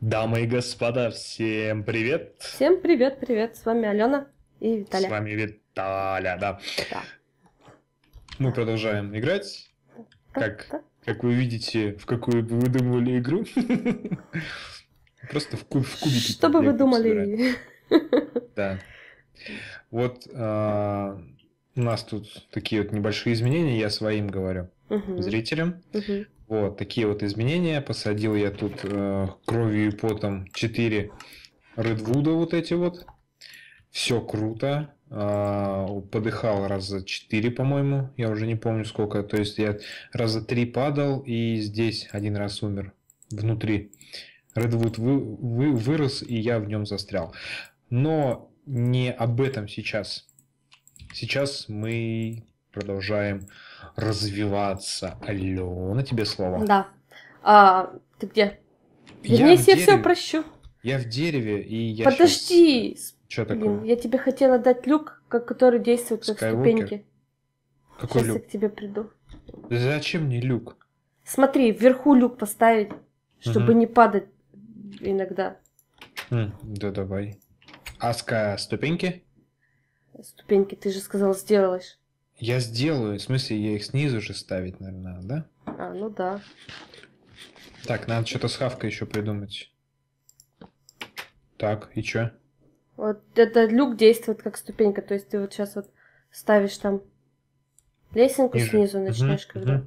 Дамы и господа, всем привет! Всем привет-привет! С вами Алена и Виталя. С вами Виталя, да. Мы продолжаем играть. Как вы видите, в какую бы вы думали игру. Просто в кубики. Что бы вы думали? Да. Вот у нас тут такие вот небольшие изменения, я своим говорю, зрителям. Вот такие вот изменения. Посадил я тут кровью и потом 4 редвуда вот эти вот. Все круто. Подыхал раза 4, по-моему. Я уже не помню сколько. То есть я раза 3 падал и здесь один раз умер. Внутри. Редвуд вырос и я в нем застрял. Но не об этом сейчас. Сейчас мы продолжаем развиваться. Алена, тебе слово. Да. Ты где? Вернись, я все прощу. Я в дереве, и я... Подожди! Сейчас... Что такое? Блин, я тебе хотела дать люк, который действует как ступеньки. Какой сейчас люк? Я к тебе приду. Зачем мне люк? Смотри, вверху люк поставить, чтобы не падать иногда. Да давай. Аска, ступеньки? Ступеньки, ты же сказал, сделаешь. Я сделаю, в смысле, я их снизу же ставить, наверное, да? А, ну да. Так, надо что-то с хавкой еще придумать. Так, и чё? Вот этот люк действует как ступенька, то есть ты вот сейчас вот ставишь там лесенку снизу, начинаешь когда.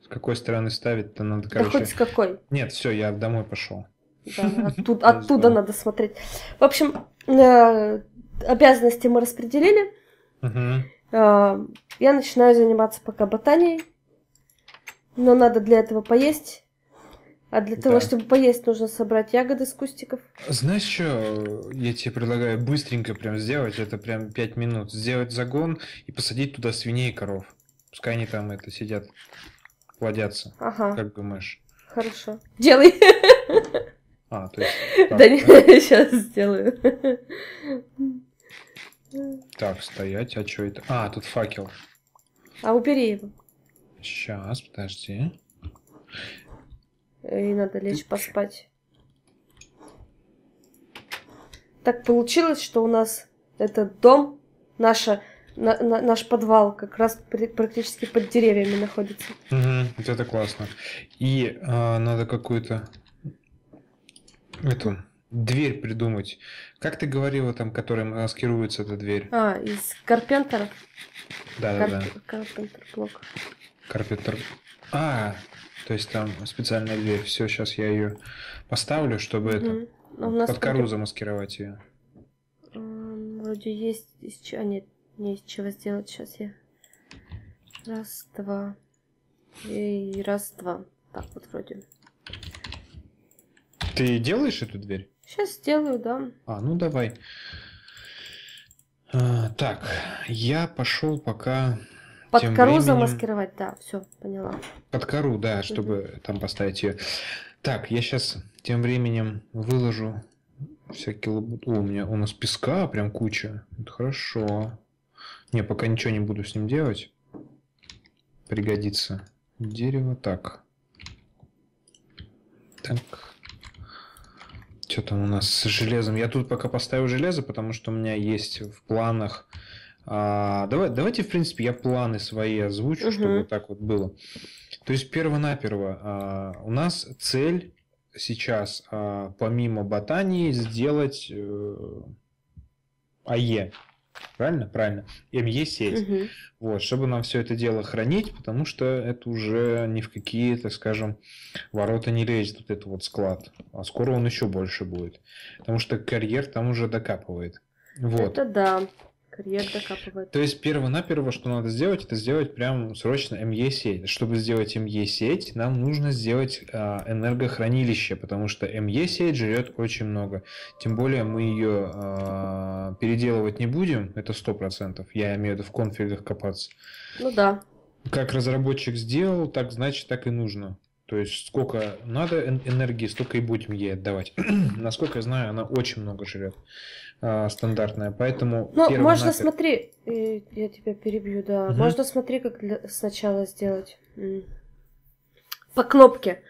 С какой стороны ставить-то надо, короче... Да хоть с какой. Нет, все, я домой пошел. Да, оттуда надо смотреть. В общем, обязанности мы распределили. Я начинаю заниматься пока ботанией, но надо для этого поесть. А для того, чтобы поесть, нужно собрать ягоды с кустиков. Знаешь, что я тебе предлагаю быстренько прям сделать? Это прям 5 минут. Сделать загон и посадить туда свиней и коров. Пускай они там это сидят, плодятся. Ага. Как думаешь? Хорошо. Делай. А, то есть... Да нет, сейчас сделаю. Так, стоять, а что это? А, тут факел. А убери его. Сейчас, подожди. И надо лечь поспать. Так получилось, что у нас этот дом, наш подвал, как раз практически под деревьями находится. Вот это классно. И надо какую-то эту дверь придумать. Как ты говорила там, которая маскируется эта дверь? А, из карпентера? Да. Карпентер-блок. Карпентер. А, то есть там специальная дверь. Все, сейчас я ее поставлю, чтобы это под кору замаскировать ее. Вроде есть из чего. Нет, не из чего сделать. Сейчас я. Раз, два. И раз, два. Так вот вроде. Ты делаешь эту дверь? Сейчас сделаю, да. А, ну давай. Так, я пошел пока. Под кору замаскировать, да, все, поняла. Под кору, да, чтобы там поставить ее. Так, я сейчас тем временем выложу всякие лабуты. О, у нас песка прям куча. Это хорошо. Не, пока ничего не буду с ним делать. Пригодится. Дерево, так. Так. Что там у нас с железом? Я тут пока поставлю железо, потому что у меня есть в планах... давайте, в принципе, я планы свои озвучу, чтобы вот так вот было. То есть, перво-наперво, у нас цель сейчас, помимо ботании, сделать АЕ. Правильно? Правильно. МЕ-сеть. Вот, чтобы нам все это дело хранить, потому что это уже ни в какие, так скажем, ворота не лезет, вот этот вот склад. А скоро он еще больше будет. Потому что карьер там уже докапывает. Вот. Это да. Карьер докапывает. То есть, перво-наперво, что надо сделать, это сделать прям срочно МЕ-сеть. Чтобы сделать МЕ-сеть, нам нужно сделать энергохранилище, потому что МЕ-сеть жрет очень много. Тем более, мы ее переделывать не будем, это 100%. Я имею в виду в конфигах копаться. Ну да. Как разработчик сделал, так значит, так и нужно. То есть, сколько надо энергии, столько и будем ей отдавать. Насколько я знаю, она очень много жрет. Стандартная, поэтому... Ну, можно, смотри, я тебя перебью, да. Можно, смотри, как сначала сделать. По кнопке.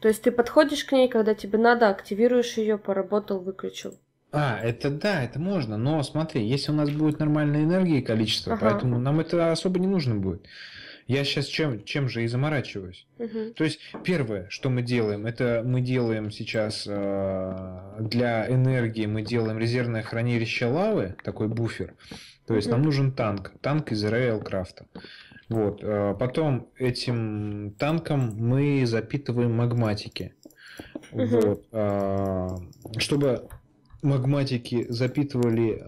То есть ты подходишь к ней, когда тебе надо, активируешь ее, поработал, выключил. А, это да, это можно, но смотри, если у нас будет нормальная энергия и количество, поэтому нам это особо не нужно будет. Я сейчас чем же и заморачиваюсь. То есть первое, что мы делаем, это мы делаем сейчас для энергии, мы делаем резервное хранилище лавы, такой буфер. То есть нам нужен танк из Railcraft. Вот. Потом этим танком мы запитываем магматики. Вот. Чтобы магматики запитывали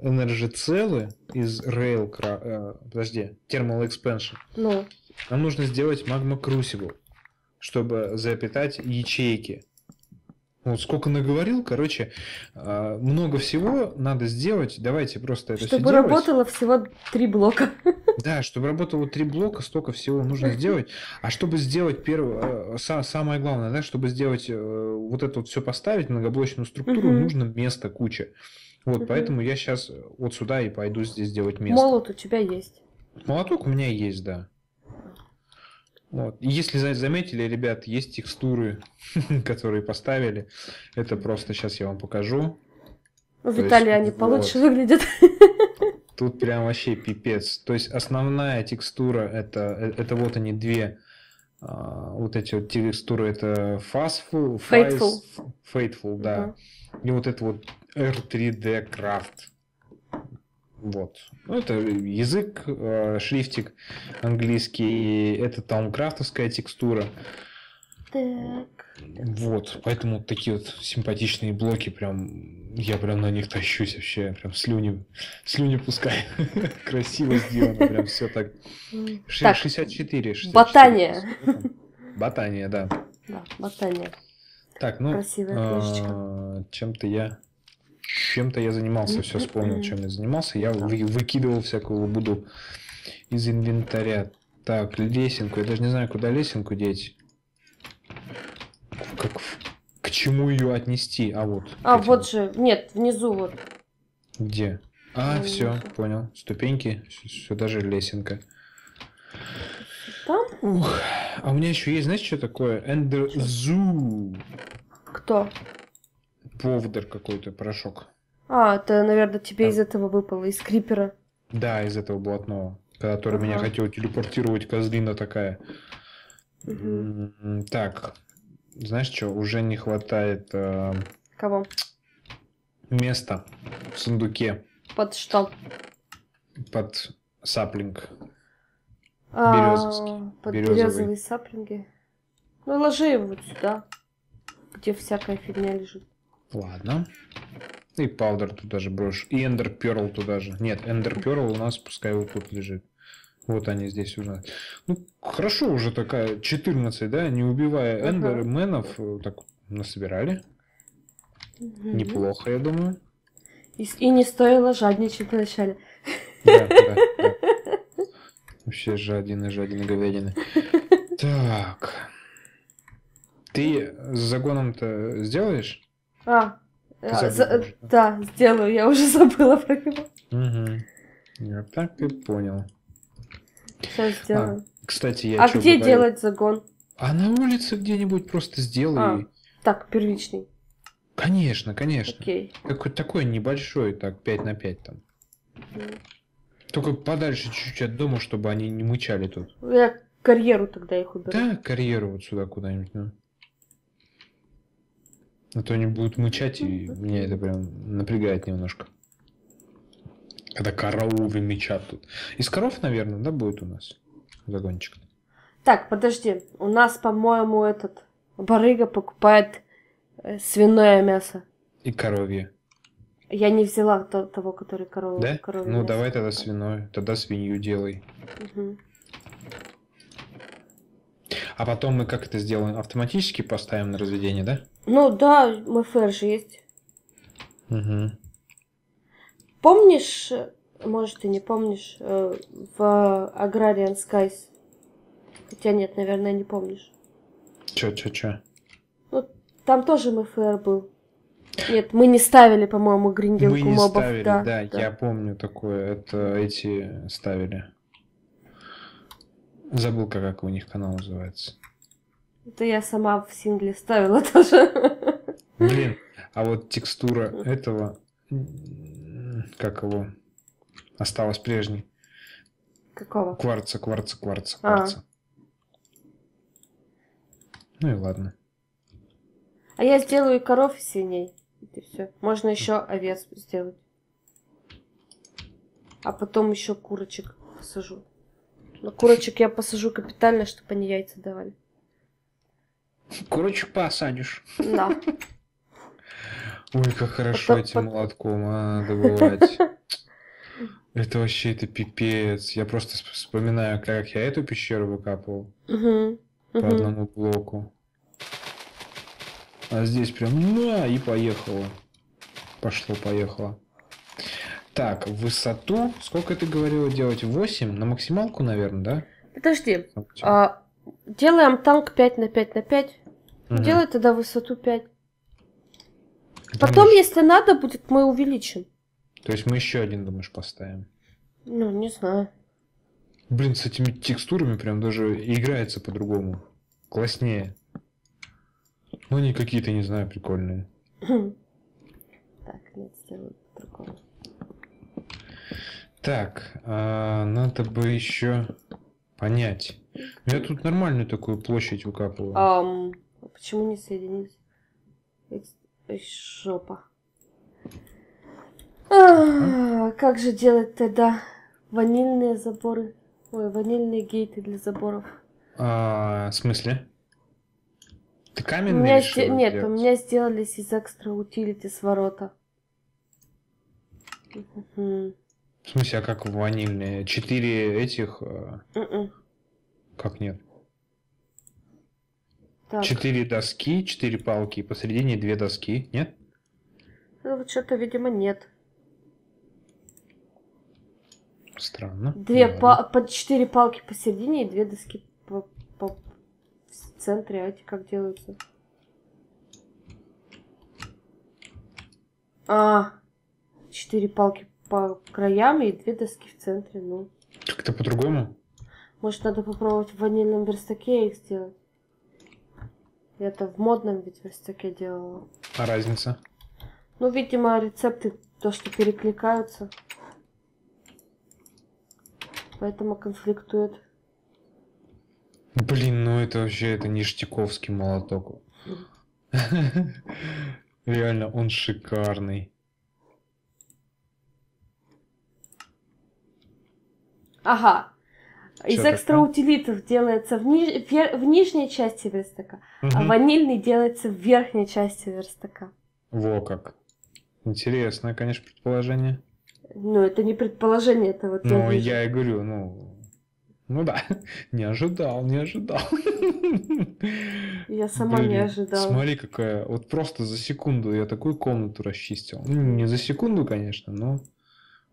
энергоцелы из Railcraft, подожди, Thermal Expansion. Ну. Нам нужно сделать магма Crucible, чтобы запитать ячейки. Вот сколько наговорил, короче, много всего надо сделать. Давайте просто это все делать. Чтобы работало всего 3 блока. Да, чтобы работало 3 блока, столько всего нужно сделать. А чтобы сделать первое, самое главное, да, чтобы сделать вот это вот все поставить, многоблочную структуру, нужно места куча. Вот, поэтому я сейчас вот сюда и пойду здесь делать место. Молот у тебя есть? Молоток у меня есть, да. Вот. Если заметили, ребят, есть текстуры, которые поставили. Это просто сейчас я вам покажу. У Виталия они получше выглядят. Тут прям вообще пипец. То есть основная текстура это вот они две. Вот эти вот текстуры это Faithful, да. И вот это вот R3D Craft. Вот. Ну, это язык, шрифтик английский, это таункрафтовская текстура. Так. Вот, поэтому такие вот симпатичные блоки, прям, я прям на них тащусь вообще, прям слюни пускай. Красиво сделано, прям все так. 64. Ботания. Ботания, да. Да, ботания. Так, ну, чем-то я занимался, все вспомнил, чем я занимался. Я выкидывал всякую лабуду из инвентаря. Так, лесенку. Я даже не знаю, куда лесенку деть. Как, к чему ее отнести? А вот. А этим. Вот же. Нет, внизу вот. Где? А, внизу. Все, понял. Ступеньки. Сюда же лесенка. Там? Ух. А у меня еще есть, знаешь, что такое? Эндерзу. Кто? Повдор какой-то, порошок. А, это, наверное, тебе из этого выпало, из крипера. Да, из этого блатного, который меня хотел телепортировать, козлина такая. Так, знаешь что, уже не хватает... Кого? Места в сундуке. Под что? Под саплинг. Березовский. Под березовые саплинги. Ну, ложи его вот сюда, где всякая фигня лежит. Ладно. И паудер туда же брошу. И эндер перл туда же. Нет, эндер перл у нас пускай вот тут лежит. Вот они здесь уже. Ну, хорошо уже такая 14, да? Не убивая эндерменов, так насобирали. Неплохо, я думаю. И не стоило жадничать вначале. Да. Вообще жадины говядины. Так. Ты с загоном-то сделаешь? Да, сделаю, я уже забыла про него. Я так и понял. Сейчас сделаю. Кстати, я где делать загон? А на улице где-нибудь просто сделай. Так, первичный. Конечно. Окей. Такой небольшой, так, 5 на 5 там. Только подальше чуть-чуть от дома, чтобы они не мычали тут. Я карьеру тогда их уберу. Да, карьеру вот сюда куда-нибудь, А то они будут мычать, и меня это прям напрягает немножко. Когда коровы мычат тут. Из коров, наверное, да, будет у нас загончик. Так, подожди. У нас, по-моему, этот барыга покупает свиное мясо. И коровье. Я не взяла того, который коровье. Да? Ну, мясо. Давай тогда свиное. Тогда свинью делай. А потом мы как это сделаем? Автоматически поставим на разведение, да? Ну да, МФР же есть. Помнишь, может и не помнишь, в Agrarian Skies? Хотя нет, наверное, не помнишь. Чё? Ну, там тоже МФР был. Нет, мы не ставили, по-моему, гринделку мобов. Мы не ставили, да, я помню такое. Это эти ставили. Забыл, как у них канал называется. Это я сама в сингле ставила тоже. Блин, а вот текстура этого, как его, осталась прежней. Какого? Кварца. Ну и ладно. А я сделаю коров синей. И все. Можно еще овец сделать. А потом еще курочек посажу. Но курочек я посажу капитально, чтобы они яйца давали. Курочек посадишь. Да. Ой, как хорошо этим молотком добывать. Это вообще, это пипец. Я просто вспоминаю, как я эту пещеру выкапывал. По одному блоку. А здесь прям на и поехало. Пошло-поехало. Так, высоту. Сколько ты говорила делать? 8? На максималку, наверное, да? Подожди. А, делаем танк 5 на 5 на 5. Угу. Делай тогда высоту 5. Потом, если надо будет, мы увеличим. То есть мы еще один, думаешь, поставим? Ну, не знаю. Блин, с этими текстурами прям даже играется по-другому. Класснее. Ну, они какие-то, не знаю, прикольные. Так, нет, сделаю по-другому. Так, надо бы еще понять. Я тут нормальную такую площадь выкапываю. Почему не соединились? Жопа. Как же делать тогда ванильные заборы? Ой, ванильные гейты для заборов. В смысле? Ты каменные решила делать? Нет, у меня сделались из Extra Utilities ворота. В смысле, а как ванильные? 4 этих... Как нет? Так. 4 доски, 4 палки, и посередине 2 доски, нет? Ну, вот что-то, видимо, нет. Странно. 4 палки посередине и 2 доски в центре. А эти как делаются? А, 4 палки по краям и 2 доски в центре, ну. Как-то по-другому? Может, надо попробовать в ванильном верстаке их сделать? Я-то в модном ведь верстаке делала. А разница? Ну, видимо, рецепты, то, что перекликаются. Поэтому конфликтует. Блин, ну это вообще, это ништяковский молоток. Реально, он шикарный. Ага. Из экстраутилитов делается в нижней части верстака, а ванильный делается в верхней части верстака. Во как. Интересное, конечно, предположение. Ну, это не предположение, это вот... Ну, я и говорю, ну да, не ожидал. Я сама не ожидала. Смотри, какая... Вот просто за секунду я такую комнату расчистил. Ну, не за секунду, конечно, но...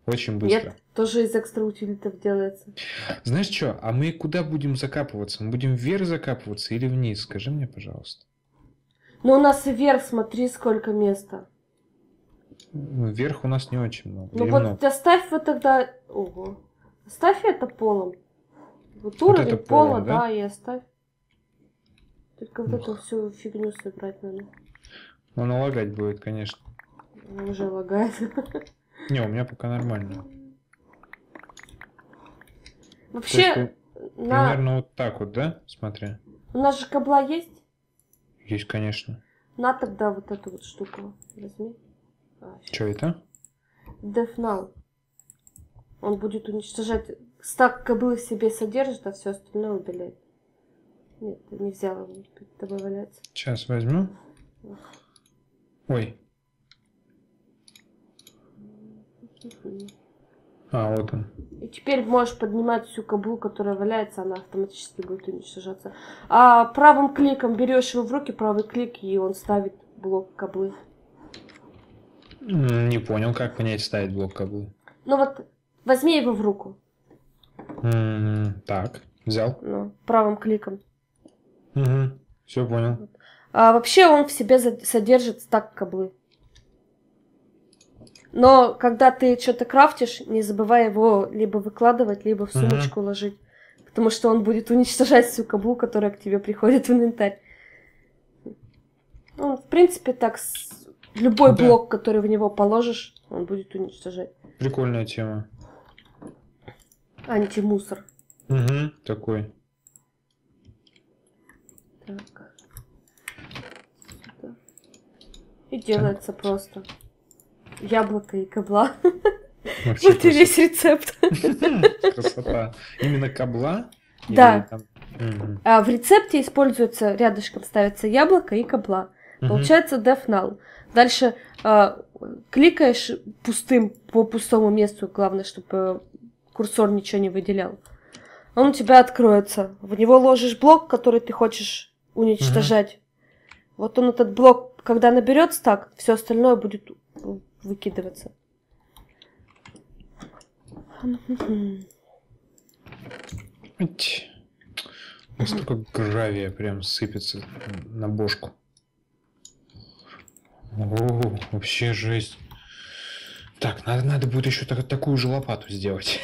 Очень быстро. Нет, тоже из экстраутилитов делается. Знаешь что, а мы куда будем закапываться? Мы будем вверх закапываться или вниз? Скажи мне, пожалуйста. Ну, у нас и вверх, смотри, сколько места. Вверх у нас не очень много. Ну вот много. Оставь вот тогда... Ого. Оставь это полом. Вот уровень вот пола, да, и оставь. Только вот эту всю фигню собрать надо. Ну, она лагать будет, конечно. Она уже лагает. Не, у меня пока нормально. Вообще, есть, примерно вот так вот, да? Смотри. У нас же кабла есть? Есть, конечно. На тогда вот эту вот штуку возьми. Что это? Дефнал. Он будет уничтожать. Стак каблы в себе содержит, а все остальное удаляет. Нет, не взяла, добавляется. Сейчас возьму. Ой. А, вот он. И теперь можешь поднимать всю каблу, которая валяется, она автоматически будет уничтожаться. А правым кликом берешь его в руки, правый клик, и он ставит блок каблы. Не понял, как понять, ставить блок каблы. Ну вот, возьми его в руку. Так, взял. Ну, правым кликом. Угу, все понял. А вообще он в себе содержит стак каблы. Но когда ты что-то крафтишь, не забывай его либо выкладывать, либо в сумочку ложить. потому что он будет уничтожать всю каблу, которая к тебе приходит в инвентарь. Ну, в принципе, так, любой блок, который в него положишь, он будет уничтожать. Прикольная тема. Антимусор. Угу, такой. Так. И делается просто яблоко и кабла. Вот и весь рецепт. Красота. Именно кабла? Да. В рецепте используется, рядышком ставится яблоко и кабла. Получается дефнал. Дальше кликаешь пустым по пустому месту, главное, чтобы курсор ничего не выделял. Он у тебя откроется. В него ложишь блок, который ты хочешь уничтожать. Вот он, этот блок, когда наберет стак, все остальное будет выкидываться. Столько гравия прям сыпется на бошку. О, вообще жесть. Так, надо будет еще такую же лопату сделать.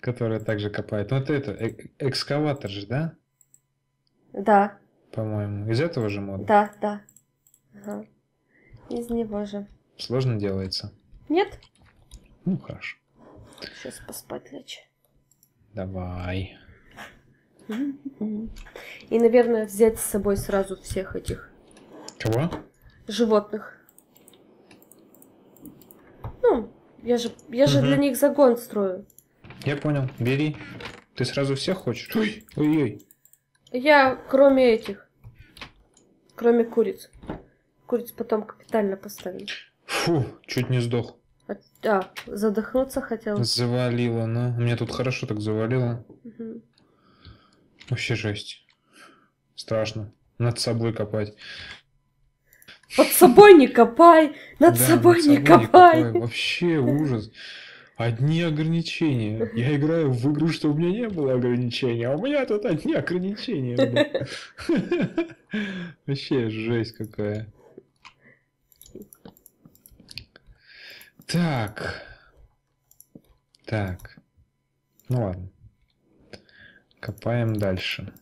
Которая также копает. Вот это, экскаватор же, да? Да. По-моему, из этого же мода? Да, да. Ага. Из него же. Сложно делается? Нет. Ну, хорошо. Сейчас поспать лечь. Давай. И, наверное, взять с собой сразу всех этих... Кого? Животных. Ну, я же для них загон строю. Я понял. Бери. Ты сразу всех хочешь? Ой-ой. Я, кроме этих. Кроме куриц. Куриц потом капитально поставим. Фу, чуть не сдох. А, задохнуться хотел. Завалило, но меня тут хорошо так завалило. Вообще жесть. Страшно. Над собой копать. Под собой не копай! Над собой не копай! Вообще ужас. Одни ограничения. Я играю в игру, чтобы у меня не было ограничений, а у меня тут одни ограничения. Вообще жесть какая. Так. Так. Ну ладно. Копаем дальше.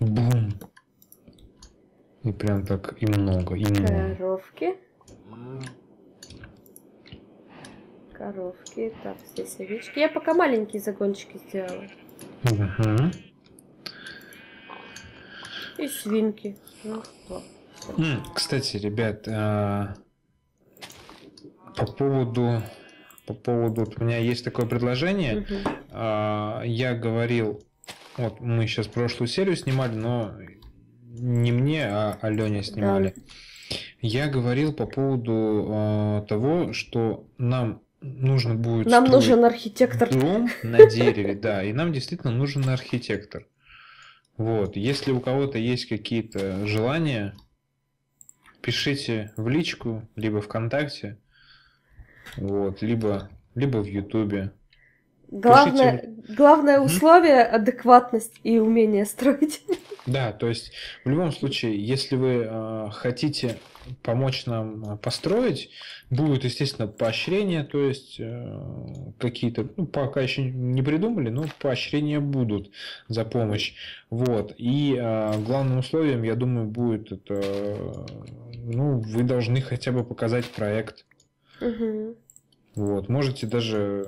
Бум. И прям так и много. И много. Коровки. Коровки. Так, здесь овечки. Я пока маленькие загончики сделала. Угу. И свинки. Кстати, ребят, по поводу у меня есть такое предложение. Я говорил, вот мы сейчас прошлую серию снимали, но не мне, а Алене снимали. Я говорил по поводу того, что нам нужно будет... Нам нужен архитектор. Дом на дереве, да. И нам действительно нужен архитектор. Вот. Если у кого-то есть какие-то желания, пишите в личку, либо ВКонтакте, вот, либо в Ютубе. Главное условие — адекватность и умение строить. Да, то есть в любом случае, если вы хотите помочь нам построить, будет, естественно, поощрение, то есть какие-то, ну, пока еще не придумали, но поощрения будут за помощь. Вот. И главным условием, я думаю, будет это, ну, вы должны хотя бы показать проект. Вот, можете даже...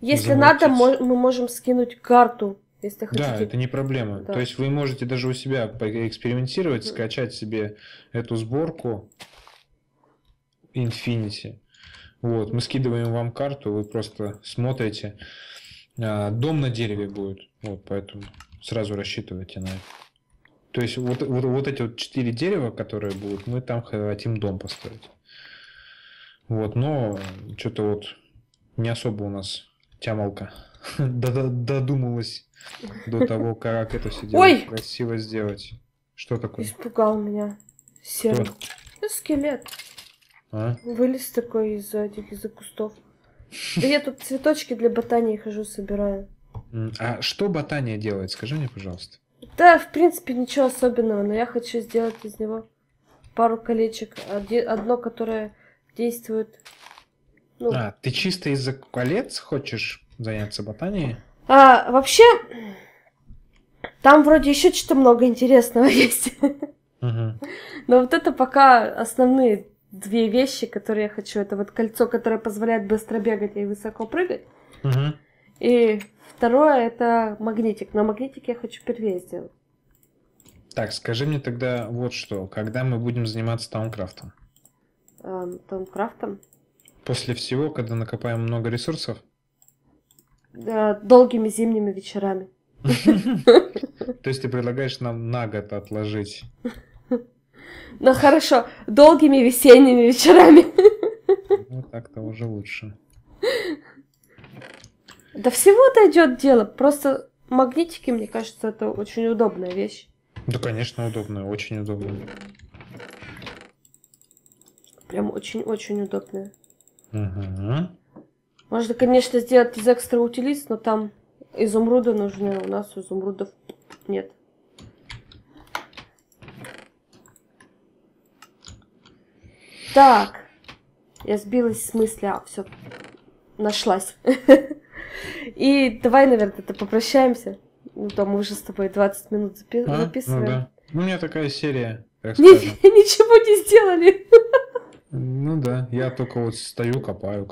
Если надо, мы можем скинуть карту, если хотите. Да, это не проблема. Да. То есть вы можете даже у себя поэкспериментировать, скачать себе эту сборку Infinity. Вот, мы скидываем вам карту, вы просто смотрите. Дом на дереве будет, вот, поэтому сразу рассчитывайте на это. То есть вот эти вот 4 дерева, которые будут, мы там хотим дом построить. Вот, но что-то вот не особо у нас тямалка додумалась до того, как это все дело красиво сделать. Что такое? Испугал меня. Серый. Ну, скелет. А? Вылез такой из-за кустов. Да я тут цветочки для ботании хожу, собираю. А что ботания делает? Скажи мне, пожалуйста. Да, в принципе, ничего особенного, но я хочу сделать из него пару колечек. Одно, которое действует Ну. А, ты чисто из-за колец хочешь заняться ботанией? А, вообще, там вроде еще что-то много интересного есть. Но вот это пока основные две вещи, которые я хочу. Это вот кольцо, которое позволяет быстро бегать и высоко прыгать. И второе, это магнитик. Но магнитик я хочу впервые сделать. Так, скажи мне тогда вот что. Когда мы будем заниматься таункрафтом? Таумкрафтом? После всего, когда накопаем много ресурсов? Долгими зимними вечерами. То есть ты предлагаешь нам на год отложить? Ну хорошо, долгими весенними вечерами. Ну так-то уже лучше. До всего-то идет дело. Просто магнитики, мне кажется, это очень удобная вещь. Да, конечно, удобная, очень удобная. Прям очень-очень удобная. Угу. Можно, конечно, сделать из экстра утилиз, но там изумруды нужны, у нас изумрудов нет. Так, я сбилась с мысли, а все, нашлась. И давай, наверное, попрощаемся. Ну, там мы уже с тобой 20 минут записываем. Ну, да. У меня такая серия. Ничего не сделали. Ну да, я только вот стою, копаю.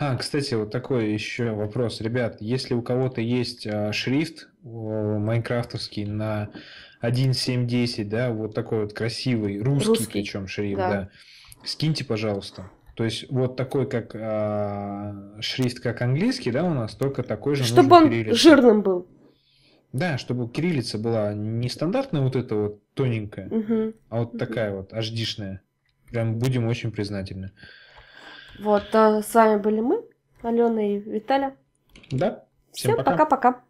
А, кстати, вот такой еще вопрос. Ребят, если у кого-то есть шрифт майнкрафтовский на 1.7.10, да, вот такой вот красивый, русский причем шрифт, да. Скиньте, пожалуйста. То есть вот такой, как шрифт, как английский, да, у нас, только такой же. Чтобы он жирным был. Да, чтобы кириллица была не стандартная вот эта вот тоненькая, а вот такая вот HD-шная. Прям будем очень признательны. Вот, с вами были мы, Алена и Виталя. Да, всем пока-пока.